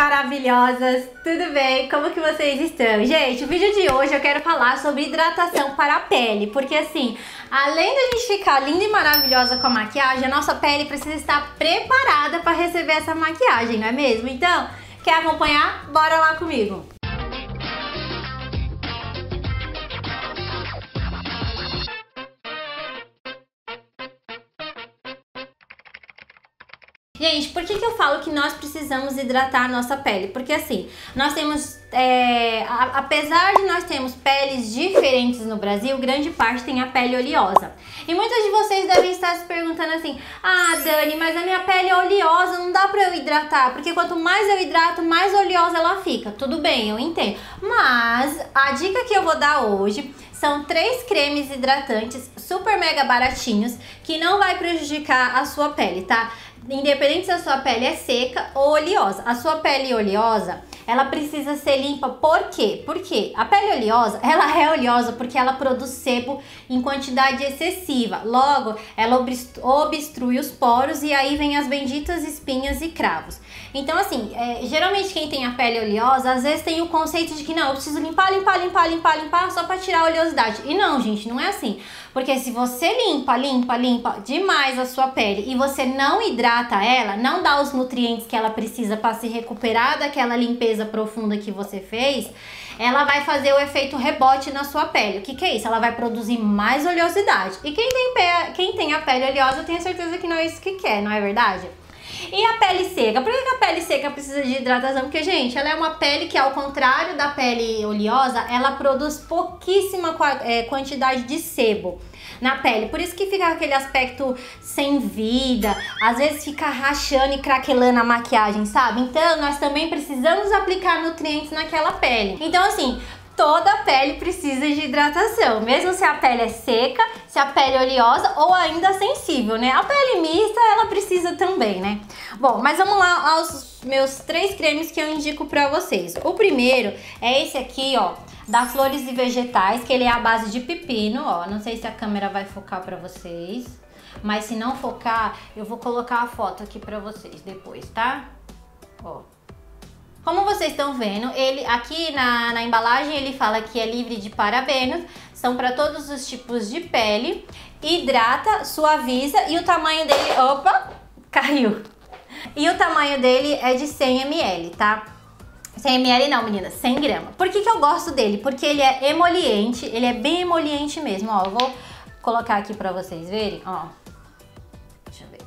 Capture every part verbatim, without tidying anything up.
maravilhosas, tudo bem? Como que vocês estão? Gente, o vídeo de hoje eu quero falar sobre hidratação para a pele, porque assim, além da gente ficar linda e maravilhosa com a maquiagem, a nossa pele precisa estar preparada para receber essa maquiagem, não é mesmo? Então, quer acompanhar? Bora lá comigo! Gente, por que que eu falo que nós precisamos hidratar a nossa pele? Porque assim, nós temos, é, a, apesar de nós termos peles diferentes no Brasil, grande parte tem a pele oleosa. E muitos de vocês devem estar se perguntando assim, ah, Dani, mas a minha pele é oleosa, não dá pra eu hidratar, porque quanto mais eu hidrato, mais oleosa ela fica. Tudo bem, eu entendo. Mas a dica que eu vou dar hoje são três cremes hidratantes super mega baratinhos que não vai prejudicar a sua pele, tá? Independente se a sua pele é seca ou oleosa. A sua pele oleosa, ela precisa ser limpa. Por quê? Porque a pele oleosa, ela é oleosa porque ela produz sebo em quantidade excessiva. Logo, ela obstrui os poros e aí vem as benditas espinhas e cravos. Então assim, é, geralmente quem tem a pele oleosa, às vezes tem o conceito de que não, eu preciso limpar, limpar, limpar, limpar, limpar só pra tirar a oleosidade. E não, gente, não é assim. Porque se você limpa, limpa, limpa demais a sua pele e você não hidrata ela, não dá os nutrientes que ela precisa para se recuperar daquela limpeza profunda que você fez, ela vai fazer o efeito rebote na sua pele. O que que é isso? Ela vai produzir mais oleosidade. E quem tem, pe... quem tem a pele oleosa, eu tenho certeza que não é isso que quer, não é verdade? E a pele seca? Por que a pele seca precisa de hidratação? Porque, gente, ela é uma pele que, ao contrário da pele oleosa, ela produz pouquíssima quantidade de sebo na pele. Por isso que fica aquele aspecto sem vida, às vezes fica rachando e craquelando a maquiagem, sabe? Então, nós também precisamos aplicar nutrientes naquela pele. Então, assim, toda pele precisa de hidratação, mesmo se a pele é seca, se a pele é oleosa ou ainda sensível, né? A pele mista, ela precisa também, né? Bom, mas vamos lá aos meus três cremes que eu indico pra vocês. O primeiro é esse aqui, ó, da Flores e Vegetais, que ele é à base de pepino, ó. Não sei se a câmera vai focar pra vocês, mas se não focar, eu vou colocar a foto aqui pra vocês depois, tá? Ó. Como vocês estão vendo, ele aqui na, na embalagem ele fala que é livre de parabenos, são para todos os tipos de pele, hidrata, suaviza e o tamanho dele, opa, caiu. E o tamanho dele é de cem mililitros, tá? cem mililitros não, menina, cem gramas. Por que que eu gosto dele? Porque ele é emoliente, ele é bem emoliente mesmo, ó. Eu vou colocar aqui para vocês verem, ó. Deixa eu ver.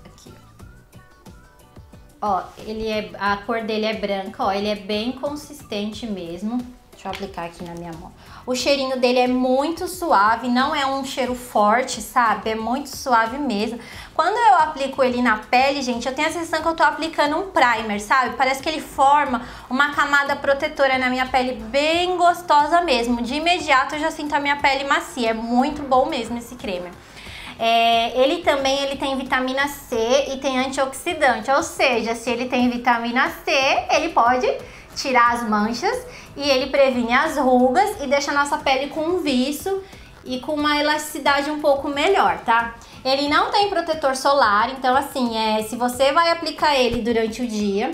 Ó, ele é, a cor dele é branca, ó, ele é bem consistente mesmo. Deixa eu aplicar aqui na minha mão. O cheirinho dele é muito suave, não é um cheiro forte, sabe? É muito suave mesmo. Quando eu aplico ele na pele, gente, eu tenho a sensação que eu tô aplicando um primer, sabe? Parece que ele forma uma camada protetora na minha pele bem gostosa mesmo. De imediato eu já sinto a minha pele macia, é muito bom mesmo esse creme. É, ele também ele tem vitamina C e tem antioxidante, ou seja, se ele tem vitamina C, ele pode tirar as manchas e ele previne as rugas e deixa a nossa pele com um viço e com uma elasticidade um pouco melhor, tá? Ele não tem protetor solar, então assim, é, se você vai aplicar ele durante o dia,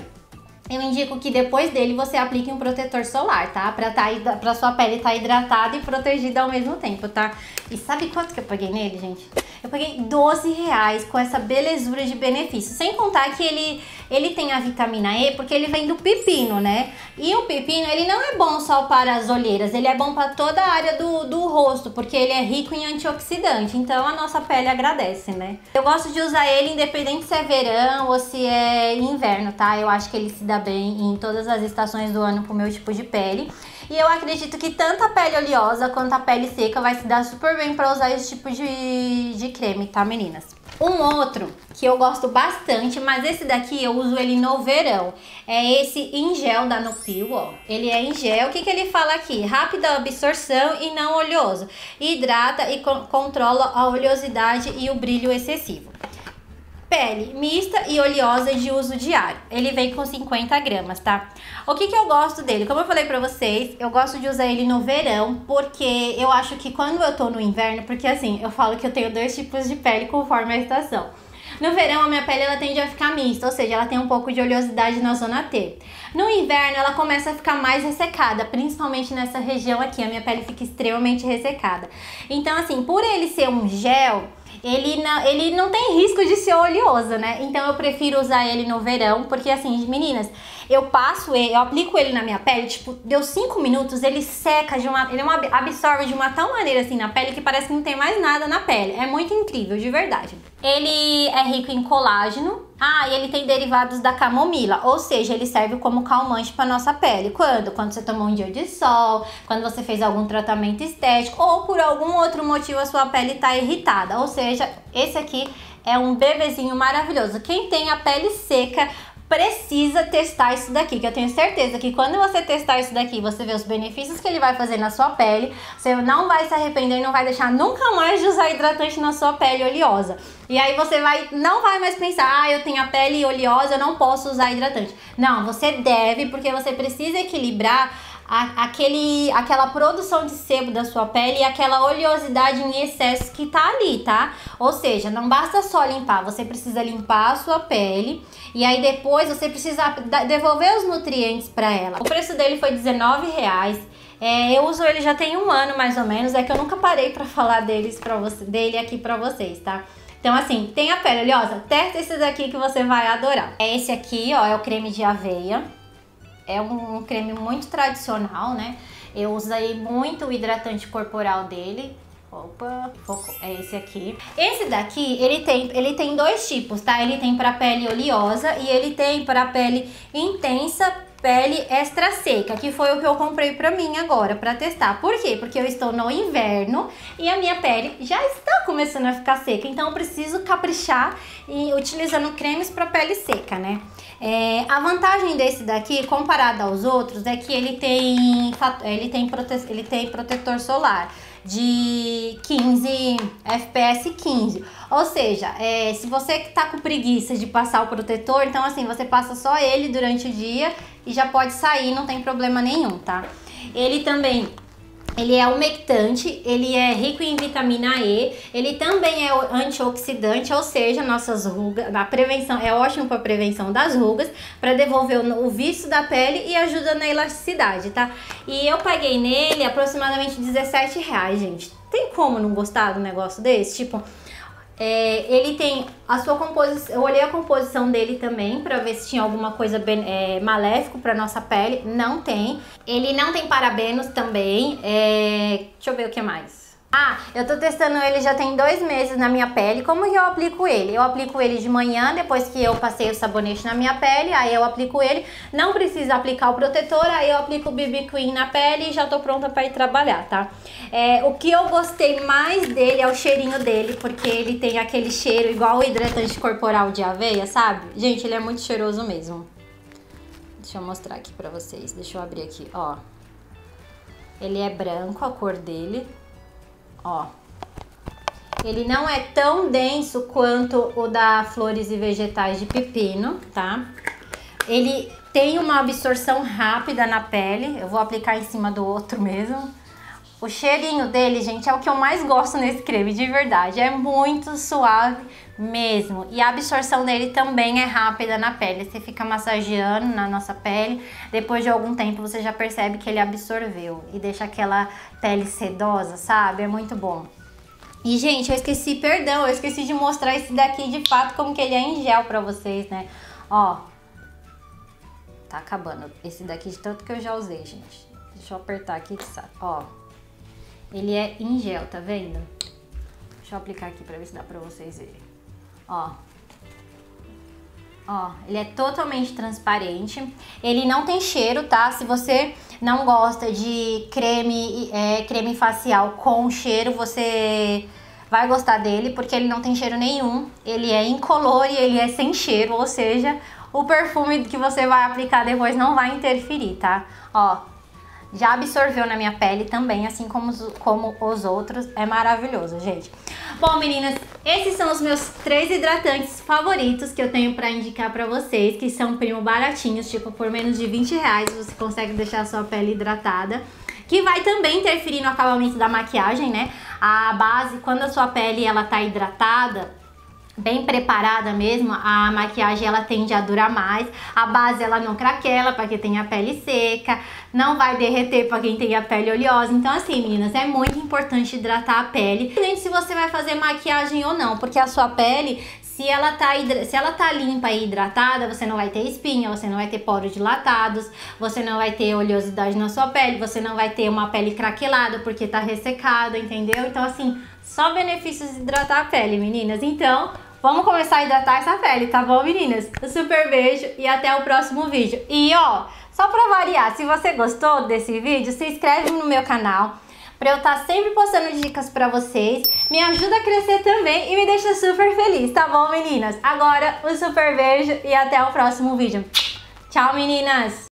eu indico que depois dele você aplique um protetor solar, tá? Pra, tá, pra sua pele estar tá hidratada e protegida ao mesmo tempo, tá? E sabe quanto que eu paguei nele, gente? Eu paguei doze reais com essa belezura de benefício. Sem contar que ele, ele tem a vitamina E, porque ele vem do pepino, né? E o pepino, ele não é bom só para as olheiras, ele é bom para toda a área do, do rosto, porque ele é rico em antioxidante, então a nossa pele agradece, né? Eu gosto de usar ele independente se é verão ou se é inverno, tá? Eu acho que ele se dá bem em todas as estações do ano com o meu tipo de pele. E eu acredito que tanto a pele oleosa quanto a pele seca vai se dar super bem pra usar esse tipo de, de creme, tá, meninas? Um outro que eu gosto bastante, mas esse daqui eu uso ele no verão, é esse em gel da Nupil, ó. Ele é em gel, o que que ele fala aqui? Rápida absorção e não oleoso. Hidrata e co- controla a oleosidade e o brilho excessivo. Pele mista e oleosa de uso diário. Ele vem com cinquenta gramas, tá? O que que eu gosto dele? Como eu falei pra vocês, eu gosto de usar ele no verão, porque eu acho que quando eu tô no inverno, porque assim, eu falo que eu tenho dois tipos de pele conforme a estação. No verão, a minha pele ela tende a ficar mista, ou seja, ela tem um pouco de oleosidade na zona T. No inverno, ela começa a ficar mais ressecada, principalmente nessa região aqui. A minha pele fica extremamente ressecada. Então, assim, por ele ser um gel, ele não, ele não tem risco de ser oleoso, né? Então, eu prefiro usar ele no verão, porque assim, meninas, eu passo ele, eu aplico ele na minha pele, tipo, deu cinco minutos, ele seca de uma... Ele absorve de uma tal maneira, assim, na pele, que parece que não tem mais nada na pele. É muito incrível, de verdade. Ele é rico em colágeno. Ah, e ele tem derivados da camomila, ou seja, ele serve como calmante para nossa pele. Quando? Quando você tomou um dia de sol, quando você fez algum tratamento estético ou por algum outro motivo a sua pele está irritada. Ou seja, esse aqui é um bebezinho maravilhoso. Quem tem a pele seca precisa testar isso daqui, que eu tenho certeza que quando você testar isso daqui, você vê os benefícios que ele vai fazer na sua pele, você não vai se arrepender, não vai deixar nunca mais de usar hidratante na sua pele oleosa. E aí você vai, não vai mais pensar, ah, eu tenho a pele oleosa, eu não posso usar hidratante. Não, você deve, porque você precisa equilibrar a, aquele, aquela produção de sebo da sua pele e aquela oleosidade em excesso que tá ali, tá? Ou seja, não basta só limpar, você precisa limpar a sua pele e aí depois você precisa devolver os nutrientes para ela. O preço dele foi dezenove reais. É, eu uso ele já tem um ano mais ou menos, é que eu nunca parei para falar deles pra você, dele aqui pra vocês, tá? Então assim, tem a pele oleosa? Testa esse daqui que você vai adorar. É esse aqui, ó, é o creme de aveia. É um, um creme muito tradicional, né? Eu usei muito o hidratante corporal dele. Opa, foco, é esse aqui. Esse daqui, ele tem, ele tem dois tipos, tá? Ele tem pra pele oleosa e ele tem pra pele intensa, pele extra seca, que foi o que eu comprei pra mim agora, pra testar. Por quê? Porque eu estou no inverno e a minha pele já está começando a ficar seca, então eu preciso caprichar e utilizando cremes pra pele seca, né? É, a vantagem desse daqui, comparado aos outros, é que ele tem, ele tem, prote, ele tem protetor solar de quinze F P S quinze, ou seja, é, se você que tá com preguiça de passar o protetor, então assim, você passa só ele durante o dia e já pode sair, não tem problema nenhum, tá? Ele também, ele é umectante, ele é rico em vitamina E, ele também é antioxidante, ou seja, nossas rugas, na prevenção, é ótimo para prevenção das rugas, para devolver o, o viço da pele e ajuda na elasticidade, tá? E eu paguei nele aproximadamente dezessete reais, gente. Tem como não gostar do negócio desse? Tipo, é, ele tem a sua composição, eu olhei a composição dele também para ver se tinha alguma coisa ben, é, maléfico para nossa pele, não tem. Ele não tem parabenos também, é, deixa eu ver o que mais. Ah, eu tô testando ele já tem dois meses na minha pele. Como que eu aplico ele? Eu aplico ele de manhã, depois que eu passei o sabonete na minha pele, aí eu aplico ele, não precisa aplicar o protetor, aí eu aplico o B B Cream na pele e já tô pronta pra ir trabalhar, tá? É, o que eu gostei mais dele é o cheirinho dele, porque ele tem aquele cheiro igual o hidratante corporal de aveia, sabe? Gente, ele é muito cheiroso mesmo. Deixa eu mostrar aqui pra vocês, deixa eu abrir aqui, ó. Ele é branco, a cor dele. Ó, ele não é tão denso quanto o da Flores e Vegetais de pepino, tá? Ele tem uma absorção rápida na pele, eu vou aplicar em cima do outro mesmo. O cheirinho dele, gente, é o que eu mais gosto nesse creme, de verdade. É muito suave mesmo. E a absorção dele também é rápida na pele. Você fica massageando na nossa pele. Depois de algum tempo, você já percebe que ele absorveu. E deixa aquela pele sedosa, sabe? É muito bom. E, gente, eu esqueci, perdão, eu esqueci de mostrar esse daqui, de fato, como que ele é em gel pra vocês, né? Ó, tá acabando esse daqui de tanto que eu já usei, gente. Deixa eu apertar aqui, ó. Ele é em gel, tá vendo? Deixa eu aplicar aqui pra ver se dá pra vocês verem. Ó. Ó, ele é totalmente transparente. Ele não tem cheiro, tá? Se você não gosta de creme, é, creme facial com cheiro, você vai gostar dele, porque ele não tem cheiro nenhum. Ele é incolor e ele é sem cheiro, ou seja, o perfume que você vai aplicar depois não vai interferir, tá? Ó. Já absorveu na minha pele também, assim como os, como os outros. É maravilhoso, gente. Bom, meninas, esses são os meus três hidratantes favoritos que eu tenho pra indicar pra vocês, que são primo baratinhos, tipo, por menos de vinte reais você consegue deixar a sua pele hidratada, que vai também interferir no acabamento da maquiagem, né? A base, quando a sua pele, ela tá hidratada, bem preparada mesmo, a maquiagem ela tende a durar mais, a base ela não craquela para quem tem a pele seca, não vai derreter para quem tem a pele oleosa. Então assim, meninas, é muito importante hidratar a pele, independente se você vai fazer maquiagem ou não, porque a sua pele, se ela tá, se ela tá limpa e hidratada, você não vai ter espinha, você não vai ter poros dilatados, você não vai ter oleosidade na sua pele, você não vai ter uma pele craquelada porque tá ressecada, entendeu? Então assim, só benefícios de hidratar a pele, meninas. Então, vamos começar a hidratar essa pele, tá bom, meninas? Um super beijo e até o próximo vídeo. E ó, só pra variar, se você gostou desse vídeo, se inscreve no meu canal, pra eu estar sempre postando dicas pra vocês, me ajuda a crescer também e me deixa super feliz, tá bom, meninas? Agora, um super beijo e até o próximo vídeo. Tchau, meninas!